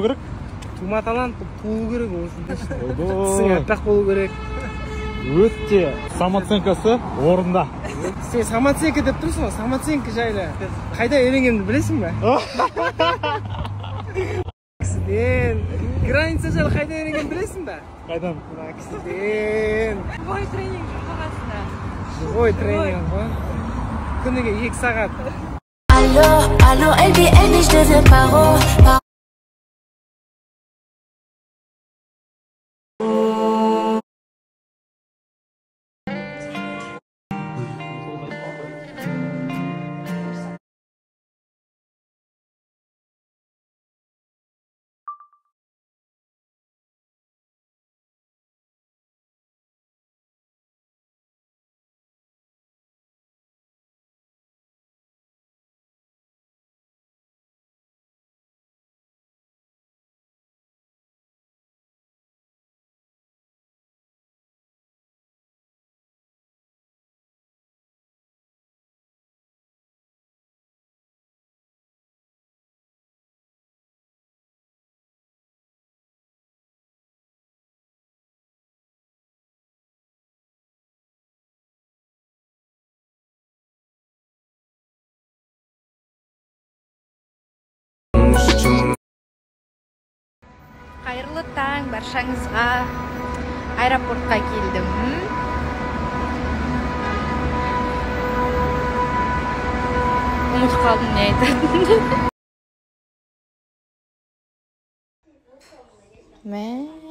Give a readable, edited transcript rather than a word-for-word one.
болу керек. Тума талант болу керек осында. Тісің болу керек. Өтте самооценкасы орында. Сен самооценка деп тұрсың, самооценка жайлы қайда үйренгенімді білесің бе? Кісіден. Граница жайлы қайда үйренгенімді білесің бе? Қайдан? Кісіден. Живой тренинг жұртағасында. Живой тренинг ғой. Күніге 2 сағат. Алло, алло, әлбей, әлбей, ждезе паро. Қайырлы таң, баршаңызға аэропортқа келдім. Ұмыт қалдым не айтатын.